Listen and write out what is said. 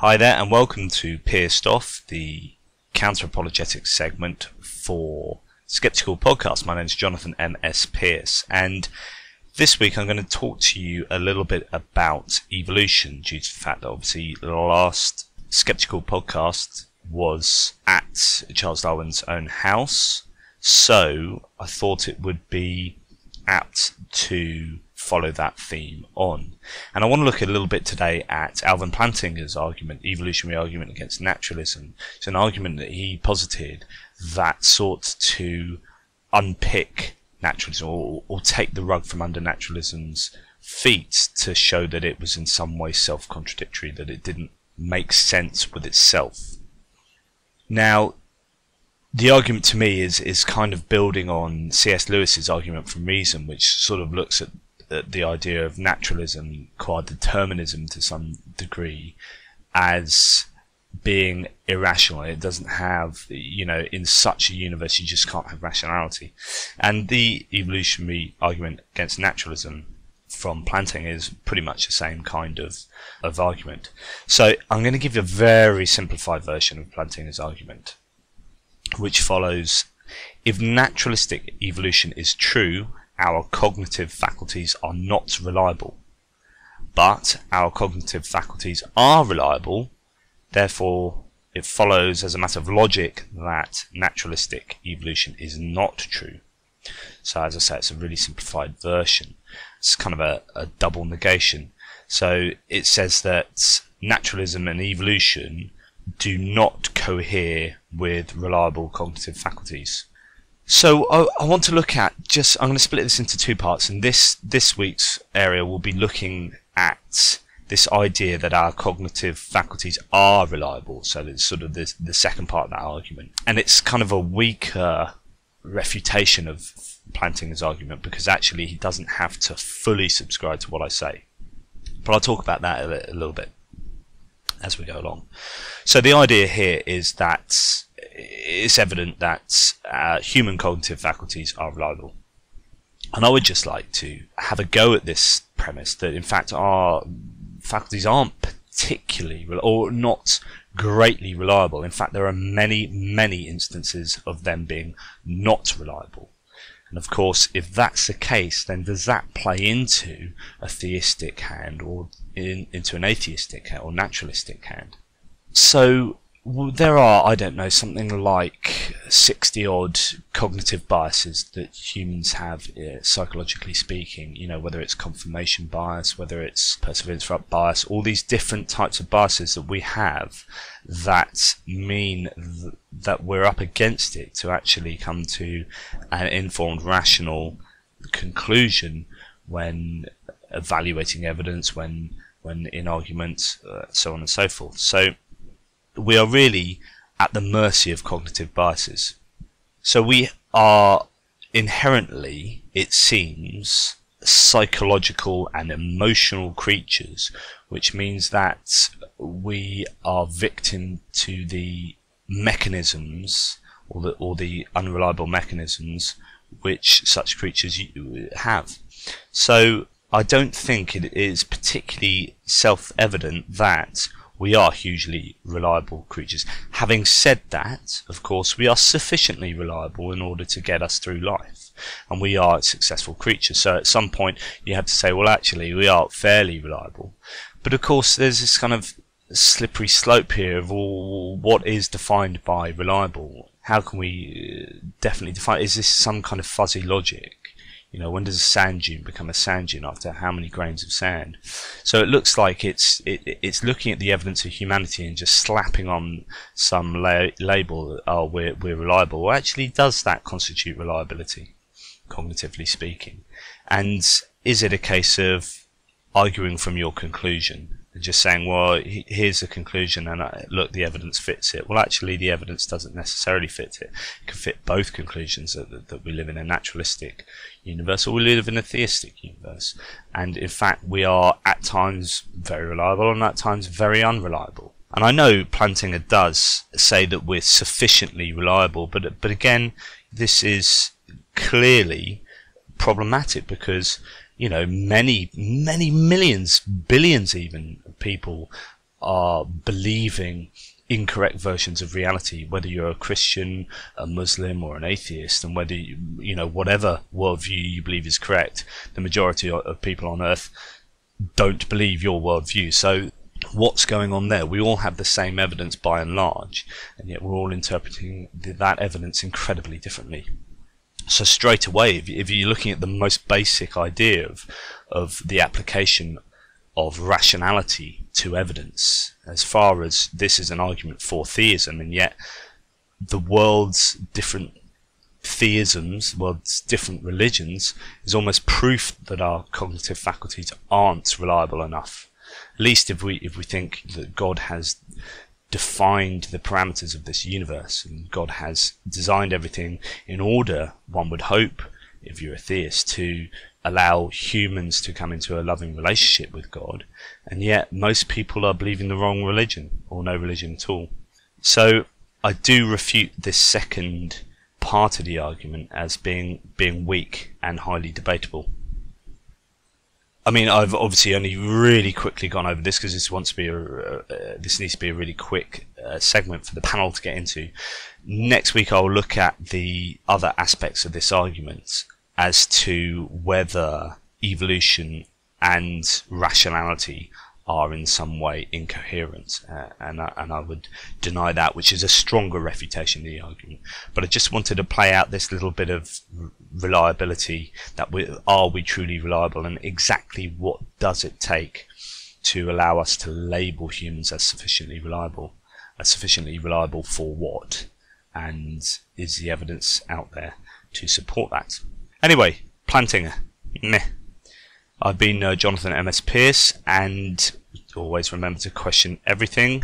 Hi there and welcome to Pearced Off, the counter-apologetics segment for Skeptical Podcast. My name is Jonathan M.S. Pearce, and this week I'm going to talk to you a little bit about evolution, due to the fact that obviously the last Skeptical Podcast was at Charles Darwin's own house, so I thought it would be apt to follow that theme on. And I want to look a little bit today at Alvin Plantinga's argument, Evolutionary Argument Against Naturalism. It's an argument that he posited that sought to unpick naturalism or take the rug from under naturalism's feet to show that it was in some way self-contradictory, that it didn't make sense with itself. Now, the argument to me is kind of building on C.S. Lewis's argument from reason, which sort of looks at the idea of naturalism qua determinism to some degree as being irrational. It doesn't have, in such a universe you just can't have rationality. And the evolutionary argument against naturalism from Plantinga is pretty much the same kind of argument. So I'm going to give you a very simplified version of Plantinga's argument, which follows: if naturalistic evolution is true, our cognitive faculties are not reliable, but our cognitive faculties are reliable, therefore it follows as a matter of logic that naturalistic evolution is not true. So as I say, it's a really simplified version. It's kind of a double negation. So it says that naturalism and evolution do not cohere with reliable cognitive faculties. So I want to look at I'm going to split this into two parts, and this week's area will be looking at this idea that our cognitive faculties are reliable. So it's sort of the second part of that argument, and it's kind of a weaker refutation of Plantinga's argument, because actually he doesn't have to fully subscribe to what I say. But I'll talk about that a little bit as we go along. So the idea here is that it's evident that human cognitive faculties are reliable. And I would just like to have a go at this premise that, in fact, our faculties aren't particularly or not greatly reliable. In fact, there are many, many instances of them being not reliable. And of course, if that's the case, then does that play into a theistic hand or into an atheistic hand or naturalistic hand? So there are, I don't know, something like 60-odd cognitive biases that humans have, psychologically speaking, whether it's confirmation bias, whether it's perseverance rut bias, all these different types of biases that we have that mean that we're up against it to actually come to an informed, rational conclusion when evaluating evidence, when in arguments, so on and so forth. So we are really at the mercy of cognitive biases. So we are inherently, it seems, psychological and emotional creatures, which means that we are victim to the mechanisms or the unreliable mechanisms which such creatures have. So I don't think it is particularly self-evident that we are hugely reliable creatures. Having said that, of course, we are sufficiently reliable in order to get us through life, and we are successful creatures. So at some point you have to say, well, actually, we are fairly reliable. But of course, there's this kind of slippery slope here of what is defined by reliable. How can we definitely define? Is this some kind of fuzzy logic? When does a sand dune become a sand dune? After how many grains of sand? So it looks like it's looking at the evidence of humanity and just slapping on some label. Oh, we're reliable. Well, actually, does that constitute reliability, cognitively speaking? And is it a case of arguing from your conclusion and just saying, well, here's the conclusion, and look, the evidence fits it? Well, actually, the evidence doesn't necessarily fit it. It can fit both conclusions, that we live in a naturalistic universe or we live in a theistic universe, and in fact we are at times very reliable and at times very unreliable. And I know Plantinga does say that we're sufficiently reliable, but again, this is clearly problematic, because many millions, billions even, of people are believing incorrect versions of reality, whether you're a Christian, a Muslim, or an atheist, and whether you know whatever worldview you believe is correct, the majority of people on Earth don't believe your worldview. So what's going on there? We all have the same evidence by and large, and yet we're all interpreting that evidence incredibly differently. So straight away, if you're looking at the most basic idea of the application of rationality to evidence, as far as this is an argument for theism, and yet the world's different theisms, world's different religions, is almost proof that our cognitive faculties aren't reliable enough. At least if we think that God has defined the parameters of this universe and God has designed everything in order, one would hope, if you're a theist, to allow humans to come into a loving relationship with God, and yet most people are believing the wrong religion or no religion at all. So I do refute this second part of the argument as being weak and highly debatable. I mean, I've obviously only really quickly gone over this because this needs to be a really quick segment for the panel to get into. Next week I'll look at the other aspects of this argument as to whether evolution and rationality are in some way incoherent, and I would deny that, which is a stronger refutation of the argument. But I just wanted to play out this little bit of reliability, that are we truly reliable, and exactly what does it take to allow us to label humans as sufficiently reliable? As sufficiently reliable for what? And is the evidence out there to support that? Anyway, Plantinga, meh. I've been Jonathan M.S. Pearce, and always remember to question everything.